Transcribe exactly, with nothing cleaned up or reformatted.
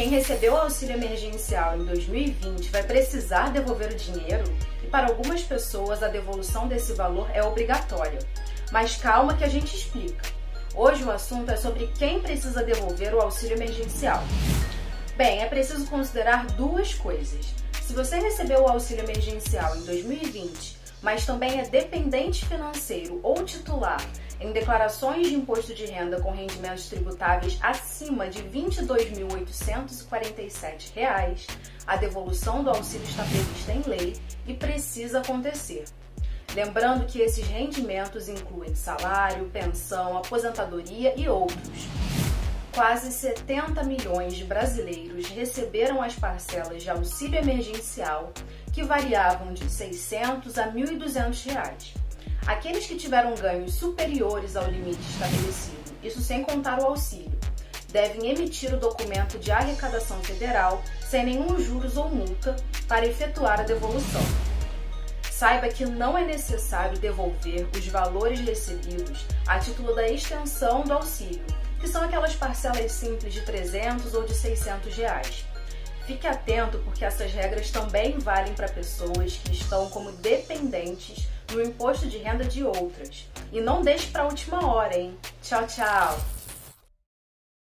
Quem recebeu o auxílio emergencial em dois mil e vinte vai precisar devolver o dinheiro e para algumas pessoas a devolução desse valor é obrigatória. Mas calma que a gente explica. Hoje o assunto é sobre quem precisa devolver o auxílio emergencial. Bem, é preciso considerar duas coisas. Se você recebeu o auxílio emergencial em dois mil e vinte, mas também é dependente financeiro ou titular em declarações de imposto de renda com rendimentos tributáveis acima de vinte e dois mil oitocentos e quarenta e sete reais, a devolução do auxílio está prevista em lei e precisa acontecer. Lembrando que esses rendimentos incluem salário, pensão, aposentadoria e outros. Quase setenta milhões de brasileiros receberam as parcelas de auxílio emergencial que variavam de seiscentos reais a mil e duzentos reais. Aqueles que tiveram ganhos superiores ao limite estabelecido, isso sem contar o auxílio, devem emitir o documento de arrecadação federal sem nenhum juros ou multa para efetuar a devolução. Saiba que não é necessário devolver os valores recebidos a título da extensão do auxílio, que são aquelas parcelas simples de trezentos reais ou de seiscentos reais. Fique atento porque essas regras também valem para pessoas que estão como dependentes no imposto de renda de outras. E não deixe para a última hora, hein? Tchau, tchau!